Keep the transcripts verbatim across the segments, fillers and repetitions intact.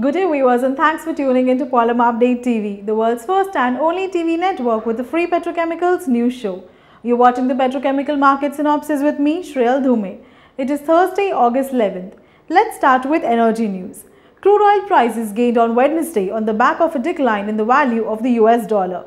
Good day viewers, and thanks for tuning into Polymer Update T V, the world's first and only T V network with a free petrochemicals news show. You're watching the petrochemical market synopsis with me, Shreyal Dhume. It is Thursday, August eleventh. Let's start with energy news. Crude oil prices gained on Wednesday on the back of a decline in the value of the U S dollar.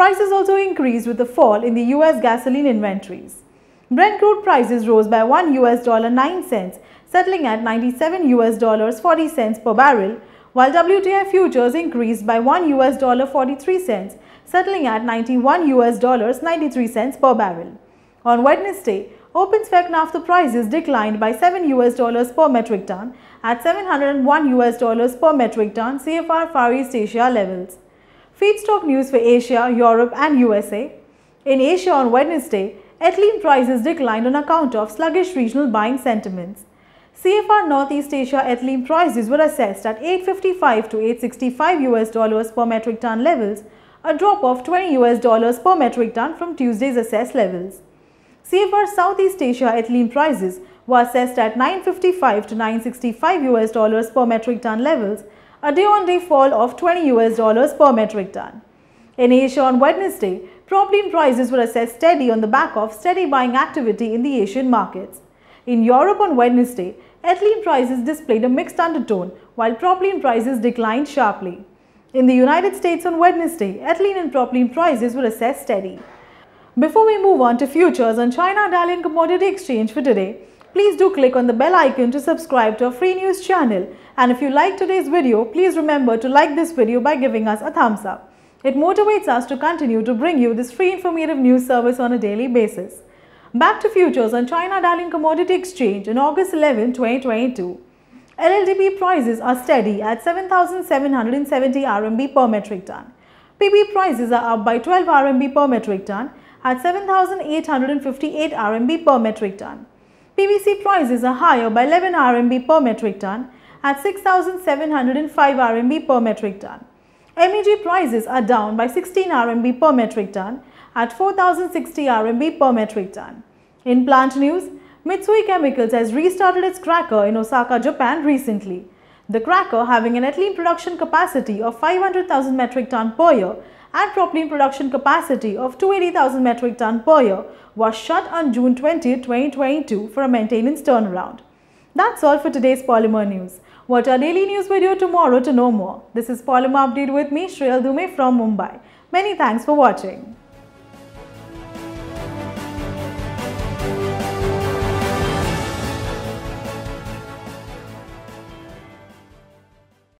Prices also increased with a fall in the U S gasoline inventories. Brent crude prices rose by one U S dollar nine cents, settling at ninety-seven U S dollars forty cents per barrel, while W T I futures increased by one U S dollar forty-three cents, settling at ninety-one U S dollars ninety-three cents per barrel. On Wednesday, OpenSpec NAFTA prices declined by seven U S dollars per metric ton at seven hundred one U S dollars per metric ton C F R Far East Asia levels. Feedstock news for Asia, Europe and U S A. In Asia on Wednesday, ethylene prices declined on account of sluggish regional buying sentiments. C F R Northeast Asia ethylene prices were assessed at eight fifty-five to eight sixty-five U S dollars per metric ton levels, a drop of twenty U S dollars per metric ton from Tuesday's assessed levels. C F R Southeast Asia ethylene prices were assessed at nine fifty-five to nine sixty-five U S dollars per metric ton levels, a day-on-day fall of twenty U S dollars per metric ton. In Asia on Wednesday, propylene prices were assessed steady on the back of steady buying activity in the Asian markets. In Europe on Wednesday, ethylene prices displayed a mixed undertone while propylene prices declined sharply. In the United States on Wednesday, ethylene and propylene prices were assessed steady. Before we move on to futures on China Dalian Commodity Exchange for today, please do click on the bell icon to subscribe to our free news channel, and if you like today's video, please remember to like this video by giving us a thumbs up. It motivates us to continue to bring you this free informative news service on a daily basis. Back to futures on China Dalian Commodity Exchange on August eleventh, twenty twenty-two. L L D P E prices are steady at seven thousand seven hundred seventy R M B per metric ton. P B prices are up by twelve R M B per metric ton at seven thousand eight hundred fifty-eight R M B per metric ton. P V C prices are higher by eleven R M B per metric ton at six thousand seven hundred five R M B per metric ton. M E G prices are down by sixteen R M B per metric ton at four thousand sixty R M B per metric ton. In plant news, Mitsui Chemicals has restarted its cracker in Osaka, Japan recently. The cracker, having an ethylene production capacity of five hundred thousand metric ton per year and propylene production capacity of two hundred eighty thousand metric ton per year, was shut on June twentieth, twenty twenty-two for a maintenance turnaround. That's all for today's Polymer News. Watch our daily news video tomorrow to know more. This is Polymer Update with me, Shreyal Dhume from Mumbai. Many thanks for watching.